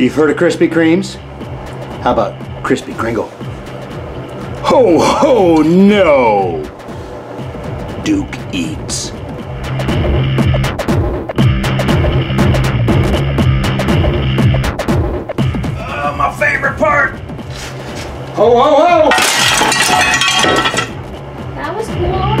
You've heard of Krispy Kremes? How about Krispy Kringle? Ho, ho, no! Duke eats. My favorite part! Ho, ho, ho! That was cool.